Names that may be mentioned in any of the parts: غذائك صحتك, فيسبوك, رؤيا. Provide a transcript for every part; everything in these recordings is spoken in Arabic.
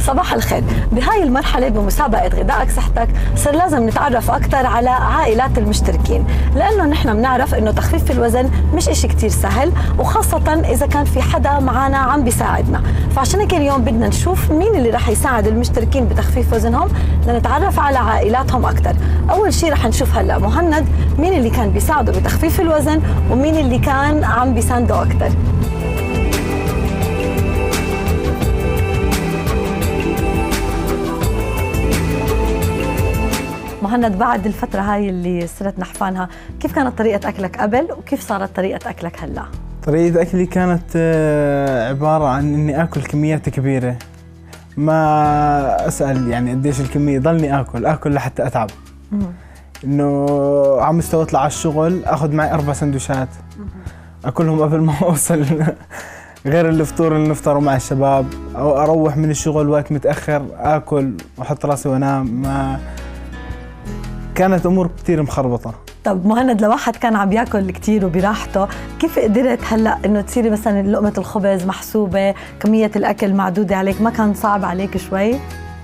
صباح الخير. بهاي المرحلة بمسابقة غذائك صحتك صار لازم نتعرف أكثر على عائلات المشتركين، لأنه نحن بنعرف إنه تخفيف الوزن مش إشي كتير سهل، وخاصة إذا كان في حدا معنا عم بيساعدنا. فعشان هيك اليوم بدنا نشوف مين اللي رح يساعد المشتركين بتخفيف وزنهم، لنتعرف على عائلاتهم أكثر. أول شيء رح نشوف هلا مهند مين اللي كان بيساعده بتخفيف الوزن ومين اللي كان عم بيسانده أكثر. مهند، بعد الفترة هاي اللي صرت نحفانها، كيف كانت طريقة أكلك قبل وكيف صارت طريقة أكلك هلا؟ طريقة أكلي كانت عبارة عن إني آكل كميات كبيرة، ما أسأل يعني قديش الكمية، ضلني آكل لحتى أتعب. إنه على مستوى أطلع على الشغل آخذ معي 4 سندويشات آكلهم قبل ما أوصل، غير الفطور اللي نفطره مع الشباب، أو أروح من الشغل وقت متأخر آكل وأحط راسي وأنام. ما كانت امور كثير مخربطه. طب مهند، لو واحد كان عم ياكل كثير وبراحته، كيف قدرت هلا انه تصيري مثلا لقمه الخبز محسوبه، كميه الاكل معدوده عليك، ما كان صعب عليك شوي؟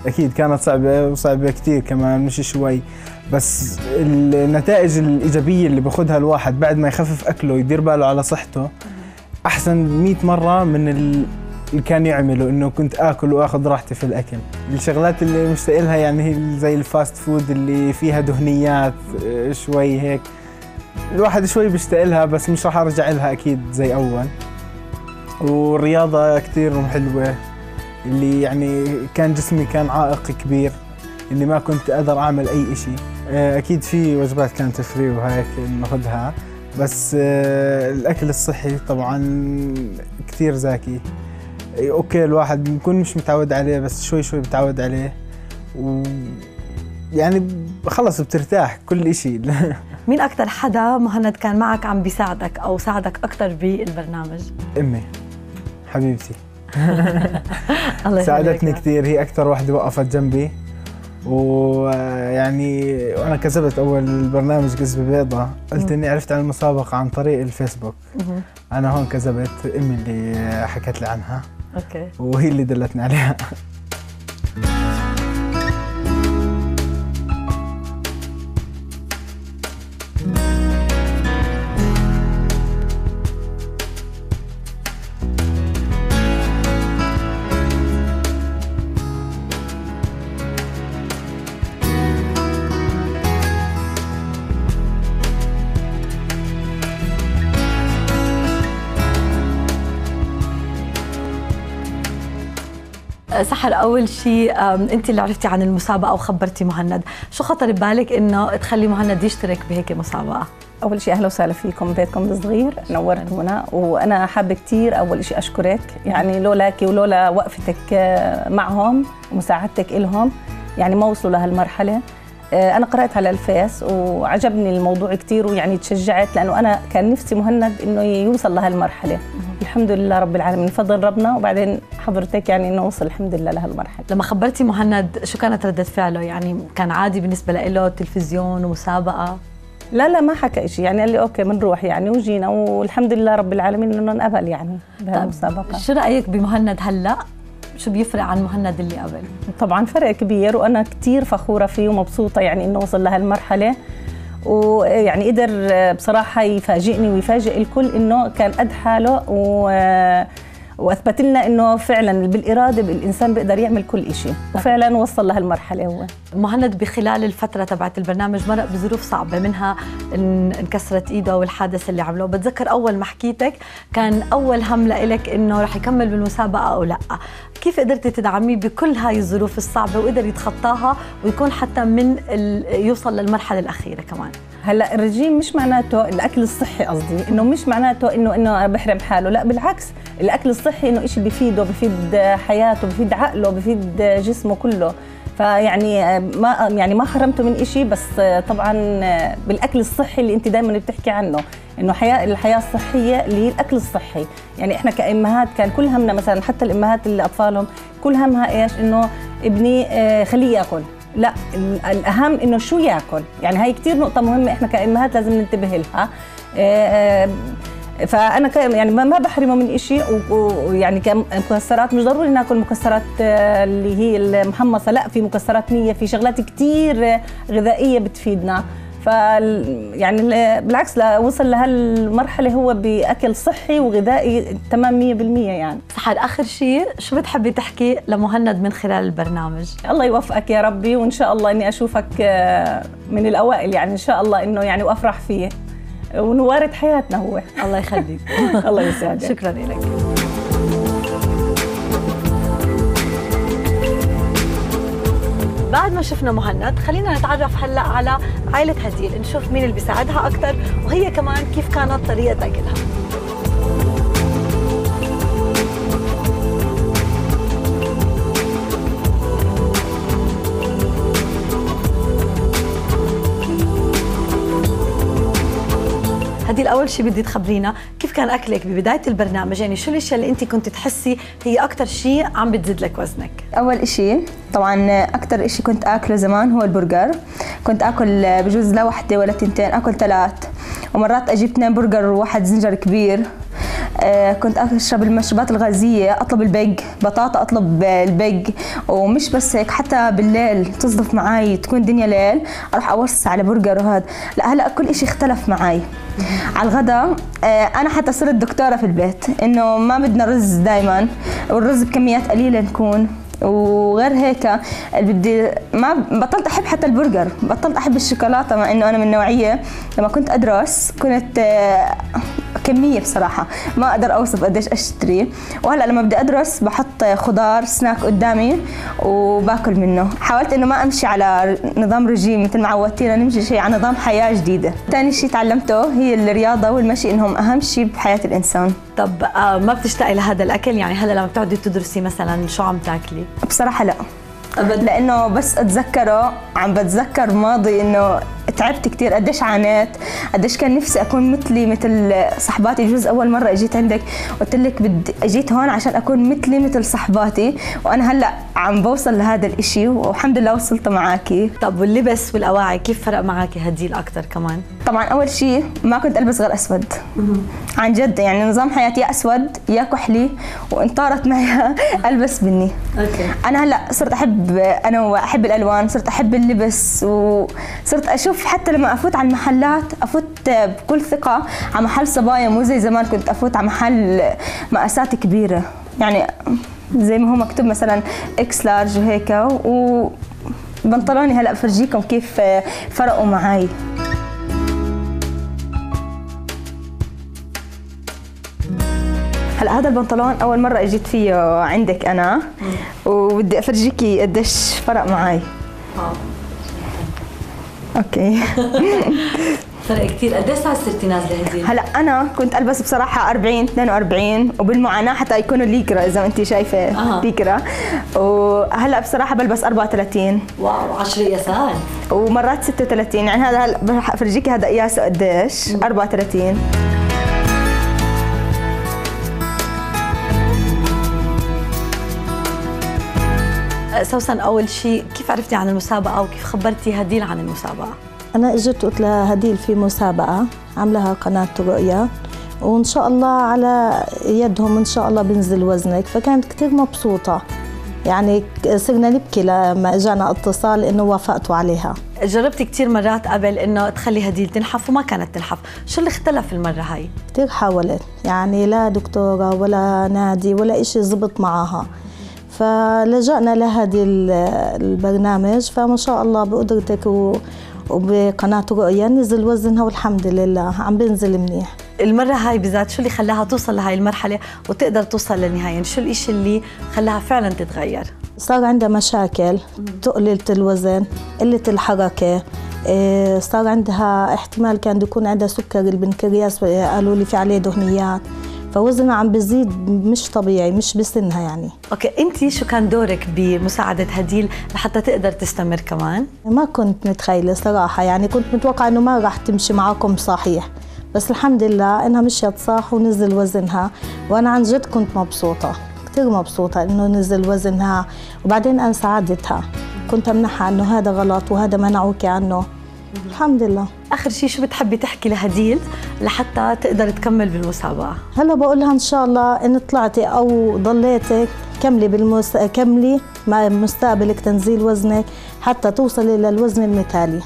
اكيد كانت صعبه، وصعبه كثير كمان، مش شوي. بس النتائج الايجابيه اللي باخذها الواحد بعد ما يخفف اكله ويدير باله على صحته احسن 100 مره من اللي كان يعمله، انه كنت اكل واخذ راحتي في الاكل. الشغلات اللي مشتاق لها يعني هي زي الفاست فود اللي فيها دهنيات شوي، هيك الواحد شوي بيشتاق لها، بس مش راح ارجع لها اكيد زي اول. والرياضه كثير حلوه، اللي يعني كان جسمي كان عائق كبير، اللي ما كنت اقدر اعمل اي شيء. اكيد في وجبات كانت فري وهيك ناخذها، بس الاكل الصحي طبعا كثير زاكي. اوكي الواحد بيكون مش متعود عليه، بس شوي شوي بتعود عليه، ويعني خلص بترتاح كل إشي. مين أكتر حدا مهند كان معك عم بيساعدك أو ساعدك أكتر بالبرنامج؟ أمي حبيبتي ساعدتني كثير، هي أكتر واحدة وقفت جنبي. ويعني وأنا كسبت أول برنامج كسبة بيضاء، قلت إني عرفت عن المسابقة عن طريق الفيسبوك. أنا هون كسبت، أمي اللي حكت لي عنها أوكي، وهي اللي دلتني عليها. سحر، أول شيء أنت اللي عرفتي عن المسابقة وخبرتي مهند، شو خطر ببالك إنه تخلي مهند يشترك بهيك مسابقة؟ أول شيء أهلا وسهلا فيكم بيتكم الصغير، نورتونا. وأنا حابة كثير أول شيء أشكرك، يعني لولاك ولولا وقفتك معهم ومساعدتك إلهم يعني ما وصلوا لهالمرحلة. أنا قرأت على الفيس وعجبني الموضوع كثير، ويعني تشجعت، لأنه أنا كان نفسي مهند إنه يوصل لهالمرحلة. الحمد لله رب العالمين، فضل ربنا، وبعدين حضرتك يعني انه وصل الحمد لله لهالمرحله. لما خبرتي مهند شو كانت رده فعله؟ يعني كان عادي بالنسبه له تلفزيون ومسابقه؟ لا ما حكى شيء، يعني قال لي اوكي بنروح يعني، وجينا والحمد لله رب العالمين انه انقبل يعني بهالمسابقه. شو رايك بمهند هلا؟ شو بيفرق عن مهند اللي قبل؟ طبعا فرق كبير، وانا كثير فخوره فيه ومبسوطه يعني انه وصل لهالمرحله، ويعني قدر بصراحة يفاجئني ويفاجئ الكل إنه كان قد حاله، وأثبت لنا إنه فعلا بالإرادة الإنسان بيقدر يعمل كل إشي، وفعلا وصل لهالمرحلة. هو مهند بخلال الفترة تبعت البرنامج مرق بظروف صعبة، منها انكسرت إيده والحادث اللي عمله. بتذكر أول ما حكيتك كان أول هم لإلك إنه رح يكمل بالمسابقة أو لأ، كيف قدرتي تدعميه بكل هاي الظروف الصعبة وقدر يتخطاها ويكون حتى من يوصل للمرحلة الأخيرة كمان؟ هلا الرجيم مش معناته الاكل الصحي، قصدي انه مش معناته انه بحرم حاله، لا بالعكس، الاكل الصحي انه شيء بفيده، بفيد حياته، بفيد عقله، بفيد جسمه كله. فيعني ما حرمته من شيء، بس طبعا بالاكل الصحي اللي انت دائما بتحكي عنه، انه الحياه الصحيه للاكل الصحي. يعني احنا كامهات كان كل همنا مثلا، حتى الامهات اللي اطفالهم كل همها ايش؟ انه ابني خليه ياكل، لا الاهم انه شو ياكل. يعني هاي كثير نقطه مهمه احنا كامهات لازم ننتبه لها. فانا يعني ما بحرمه من شيء، ويعني كمكسرات مش ضروري ناكل مكسرات اللي هي المحمصه، لا في مكسرات نيه، في شغلات كثير غذائيه بتفيدنا. ف يعني بالعكس وصل لهالمرحله هو باكل صحي وغذائي تمام 100%. يعني سحر، اخر شيء شو بتحبي تحكي لمهند من خلال البرنامج؟ الله يوفقك يا ربي، وان شاء الله اني اشوفك من الاوائل، يعني ان شاء الله انه يعني وافرح فيه ونوارد حياتنا هو. الله يخليك. الله يسعدك. شكرا لك. بعد ما شفنا مهند خلينا نتعرف هلا على عائلة هديل، نشوف مين اللي بيساعدها أكثر، وهي كمان كيف كانت طريقة أكلها. هديل، أول شيء بدي تخبرينا كيف كان أكلك ببداية البرنامج، يعني شو الأشياء اللي أنت كنت تحسي هي أكثر شيء عم بتزيد لك وزنك؟ أول إشي طبعاً أكثر إشي كنت آكله زمان هو البرجر، كنت آكل بجوز لا وحدة ولا تنتين، آكل 3، ومرات أجيب 2 برجر وواحد زنجر كبير. كنت أشرب المشروبات الغازية، أطلب البيج بطاطا، أطلب البيج. ومش بس هيك، حتى بالليل تصدف معي تكون دنيا ليل أروح أورس على برجر وهذا. لا هلأ كل إشي اختلف معي. على الغداء أنا حتى صرت دكتورة في البيت، إنه ما بدنا رز دايما، والرز بكميات قليلة نكون. وغير هيك بدي، ما بطلت احب حتى البرجر، بطلت احب الشوكولاته، مع انه انا من نوعيه لما كنت ادرس كنت كميه بصراحه ما اقدر اوصف قديش اشتري. وهلا لما بدي ادرس بحط خضار سناك قدامي وباكل منه. حاولت انه ما امشي على نظام رجيم مثل ما عودتينا نمشي، شيء على نظام حياه جديده. ثاني شيء تعلمته هي الرياضه والمشي، انهم اهم شيء بحياه الانسان. طب ما بتشتاقي لهذا الاكل؟ يعني هلا لما بتقعدي تدرسي مثلا شو عم تاكلي؟ بصراحه لا ابدا، لانه بس اتذكره عم بتذكر ماضي، انه تعبت كثير، قديش عانيت، قديش كان نفسي اكون مثل صحباتي. جوز اول مره اجيت عندك قلت لك بدي اجيت هون عشان اكون مثل صحباتي، وانا هلا عم بوصل لهذا الشيء والحمد لله وصلت معاكي. طب واللبس والاواعي كيف فرق معاكي هديل اكثر كمان؟ طبعا اول شيء ما كنت البس غير اسود، عن جد يعني نظام حياتي يا اسود يا كحلي، وان طارت معي البس بني. اوكي انا هلا صرت احب انوع، احب الالوان، صرت احب اللبس، وصرت اشوف حتى لما افوت على المحلات افوت بكل ثقه على محل صبايا، مو زي زمان كنت افوت على محل مقاسات كبيره، يعني زي ما هو مكتوب مثلا اكس لارج وهيك. وبنطلوني هلا بفرجيكم كيف فرقوا معي. هلا هذا البنطلون اول مره اجيت فيه عندك انا، وبدي افرجيكي قديش فرق معي. اوكي فرق كثير. قد ايش صرتي نازله هديل؟ هلا انا كنت البس بصراحه 40 42 وبالمعاناه حتى يكونوا ليكرا، اذا انت شايفه ليكرا. وهلا بصراحه بلبس 34. واو 10 يسار، ومرات 36. يعني هذا هلا راح افرجيكي هذا قياسه قديش، 34. سوسن، أول شيء كيف عرفتي عن المسابقة وكيف خبرتي هديل عن المسابقة؟ أنا إجت قلت لهديل في مسابقة عملها قناة رؤيا، وإن شاء الله على يدهم إن شاء الله بنزل وزنك، فكانت كتير مبسوطة. يعني صرنا نبكي لما إجانا اتصال إنه وافقتوا عليها. جربتي كتير مرات قبل إنه تخلي هديل تنحف وما كانت تنحف، شو اللي اختلف المرة هاي؟ كتير حاولت، يعني لا دكتورة ولا نادي ولا إشي زبط معاها، فلجأنا لهذا البرنامج. فما شاء الله بقدرتك وبقناة رؤيا نزل وزنها، والحمد لله عم بنزل منيح. المرة هاي بذات شو اللي خلاها توصل لهاي المرحلة وتقدر توصل للنهاية؟ يعني شو الإشي اللي خلاها فعلا تتغير؟ صار عندها مشاكل، قلة الوزن، قلة الحركة، صار عندها احتمال كان يكون عندها سكر البنكرياس، قالوا لي في عليه دهنيات، فوزنها عم بزيد مش طبيعي، مش بسنها يعني. اوكي، انت شو كان دورك بمساعدة هديل لحتى تقدر تستمر كمان؟ ما كنت متخيلة صراحة، يعني كنت متوقعة انه ما راح تمشي معاكم صحيح، بس الحمد لله انها مشيت صح ونزل وزنها، وانا عن جد كنت مبسوطه كثير مبسوطه انه نزل وزنها. وبعدين انا ساعدتها، كنت امنحها انه هذا غلط وهذا منعوكي عنه. الحمد لله. اخر شيء شو بتحبي تحكي لهديل لحتى تقدر تكمل بالمسابقه؟ هلا بقول لها ان شاء الله ان طلعتي او ضليتي كملي كملي مع مستقبلك تنزيل وزنك حتى توصلي للوزن المثالي.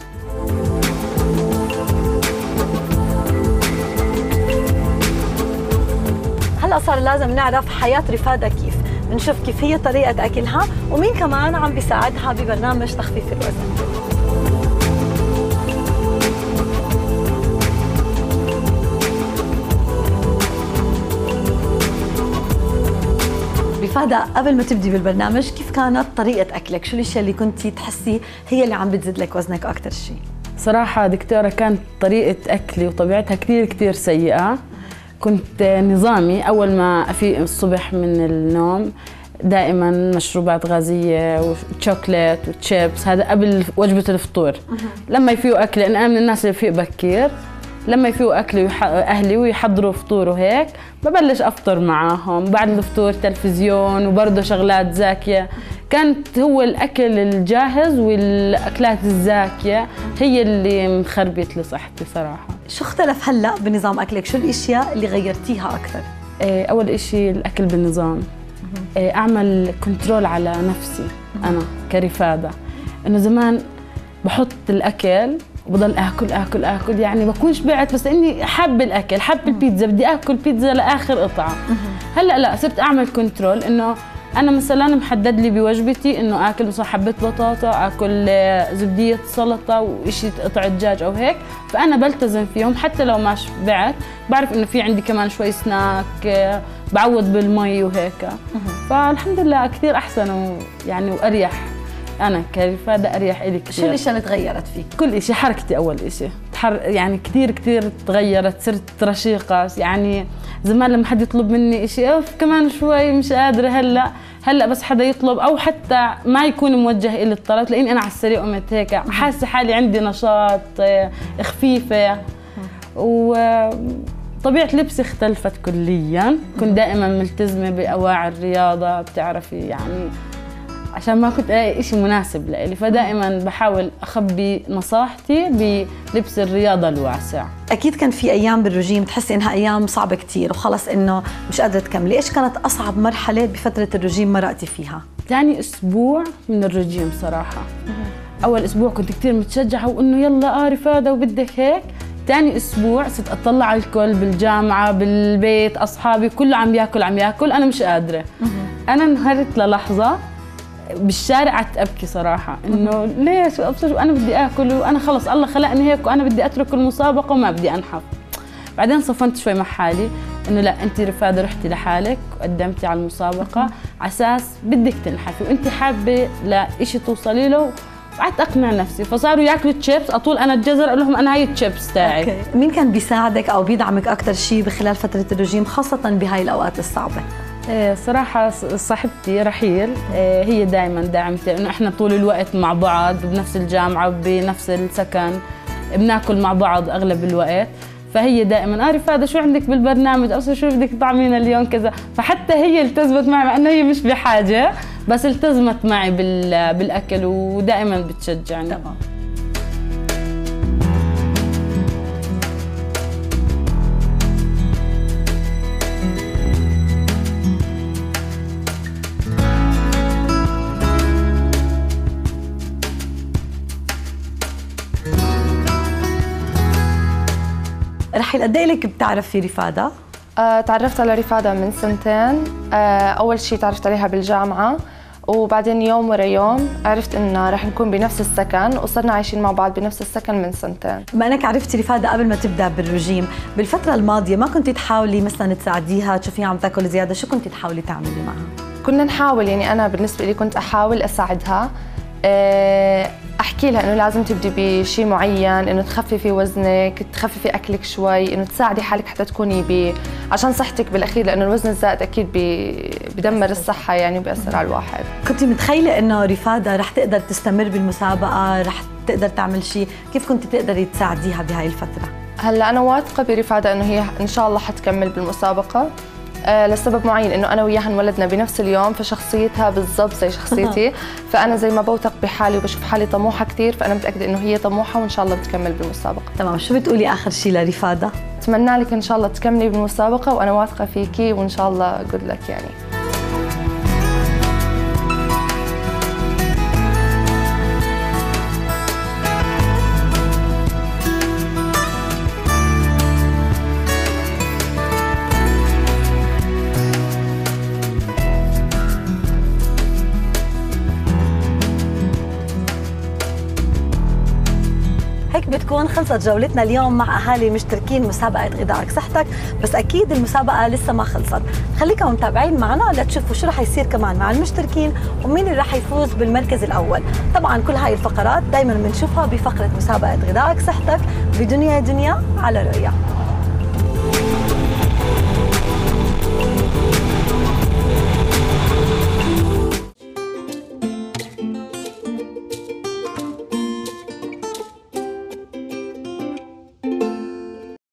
هلا صار لازم نعرف حياه رفادة كيف، بنشوف كيف هي طريقه اكلها ومين كمان عم بيساعدها ببرنامج تخفيف الوزن. رفادة، قبل ما تبدي بالبرنامج كيف كانت طريقة أكلك؟ شو الأشياء اللي كنتي تحسي هي اللي عم بتزيد لك وزنك أكثر شيء؟ صراحة دكتورة، كانت طريقة أكلي وطبيعتها كثير كثير سيئة. كنت نظامي، أول ما أفيق الصبح من النوم دائما مشروبات غازية وشوكليت وتشيبس، هذا قبل وجبة الفطور. لما يفيقوا أكلي، أنا من الناس اللي بفيق بكير، لما يفيقوا أكلي أهلي ويحضروا فطور وهيك ببلش أفطر معاهم. بعد الفطور تلفزيون وبرضه شغلات زاكية، كانت هو الأكل الجاهز والأكلات الزاكية هي اللي مخربت لصحتي صراحة. شو اختلف هلأ بنظام أكلك؟ شو الأشياء اللي غيرتيها أكثر؟ أول إشي الأكل بالنظام، أعمل كنترول على نفسي أنا كرفادة. إنه زمان بحط الأكل وبضل اكل، يعني بكون شبعت بس اني حابه الاكل، حابه البيتزا، بدي اكل بيتزا لاخر قطعه. هلا لا، صرت اعمل كنترول، انه انا مثلا محدد لي بوجبتي انه اكل مثلا حبه بطاطا، اكل زبديه سلطه وشيء قطعه دجاج او هيك، فانا بلتزم فيهم حتى لو ما شبعت، بعرف انه في عندي كمان شوي سناك، بعوض بالمي وهيك. فالحمد لله كثير احسن، ويعني واريح أنا كرفادة، أريح إلي كثير. شو الأشياء اللي تغيرت فيك؟ كل إشي، حركتي أول إشي يعني كثير كثير تغيرت، صرت رشيقة. يعني زمان لما حد يطلب مني إشي أوف كمان شوي مش قادرة، هلا بس حدا يطلب أو حتى ما يكون موجه إلي الطلب، تلاقيني أنا على السريع قمت هيك حاسة حالي عندي نشاط، خفيفة. وطبيعة لبسي اختلفت كلياً، كنت دائماً ملتزمة بأواعي الرياضة، بتعرفي يعني، عشان ما كنت الاقي شيء مناسب لإلي، فدائما بحاول اخبي نصاحتي بلبس الرياضه الواسع. اكيد كان في ايام بالرجيم تحسي انها ايام صعبه كثير وخلص انه مش قادره تكملي، ايش كانت اصعب مرحله بفتره الرجيم مرقتي فيها؟ ثاني اسبوع من الرجيم صراحه. اول اسبوع كنت كثير متشجعه وانه يلا رفادة وبدك هيك. ثاني اسبوع صرت اطلع على الكل بالجامعه بالبيت، اصحابي كله عم ياكل، انا مش قادره. انا انهرت للحظه بالشارع، قعدت ابكي صراحه، انه ليش ابصر وانا بدي اكل، وانا خلص الله خلقني هيك، وانا بدي اترك المسابقه وما بدي انحف. بعدين صفنت شوي مع حالي انه لا، انت رفادة رحتي لحالك وقدمتي على المسابقه على اساس بدك تنحفي وانت حابه لشيء توصلي له، وقعدت اقنع نفسي. فصاروا ياكلوا تشيبس، اطول انا الجزر اقول لهم انا هاي التشيبس تاعي. مين كان بيساعدك او بيدعمك اكثر شيء بخلال فتره الرجيم خاصه بهاي الاوقات الصعبه؟ صراحة صاحبتي رحيل هي دائما دعمتي، انه احنا طول الوقت مع بعض بنفس الجامعة بنفس السكن، بناكل مع بعض اغلب الوقت، فهي دائما رفادة شو عندك بالبرنامج، اصلا شو بدك تطعمينا اليوم كذا. فحتى هي التزمت معي مع انه هي مش بحاجة، بس التزمت معي بالاكل ودائما بتشجعني. تمام. رحيل، قد ايه لك بتعرفي رفادة؟ تعرفت على رفادة من سنتين، أول شيء تعرفت عليها بالجامعة، وبعدين يوم ورا يوم عرفت إنه رح نكون بنفس السكن، وصرنا عايشين مع بعض بنفس السكن من سنتين. بما إنك عرفتي رفادة قبل ما تبدأ بالرجيم، بالفترة الماضية ما كنتي تحاولي مثلا تساعديها تشوفيها عم تاكل زيادة، شو كنتي تحاولي تعملي معها؟ كنا نحاول، يعني أنا بالنسبة لي كنت أحاول أساعدها، احكي لها انه لازم تبدي بشيء معين، انه تخففي وزنك، تخففي اكلك شوي، انه تساعدي حالك حتى تكوني عشان صحتك بالاخير، لانه الوزن الزائد اكيد بدمر الصحه يعني، وبياثر على الواحد. كنت متخيله انه رفادة رح تقدر تستمر بالمسابقه، رح تقدر تعمل شيء، كيف كنت تقدري تساعديها بهاي الفتره؟ هلا انا واثقه برفاده انه هي ان شاء الله حتكمل بالمسابقه لسبب معين، انه انا وياها انولدنا بنفس اليوم، فشخصيتها بالضبط زي شخصيتي، فانا زي ما بوثق بحالي وبشوف حالي طموحه كثير، فانا متاكده انه هي طموحه وان شاء الله بتكمل بالمسابقه. تمام، شو بتقولي اخر شيء لرفاده؟ اتمنى لك ان شاء الله تكملي بالمسابقه، وانا واثقه فيكي وان شاء الله جود لك يعني. بتكون خلصت جولتنا اليوم مع أهالي مشتركين مسابقة غذائك صحتك، بس أكيد المسابقة لسه ما خلصت، خليكم متابعين معنا لتشوفوا شو رح يصير كمان مع المشتركين ومين اللي رح يفوز بالمركز الأول. طبعا كل هاي الفقرات دايما بنشوفها بفقرة مسابقة غذائك صحتك بدنيا دنيا على رؤيا.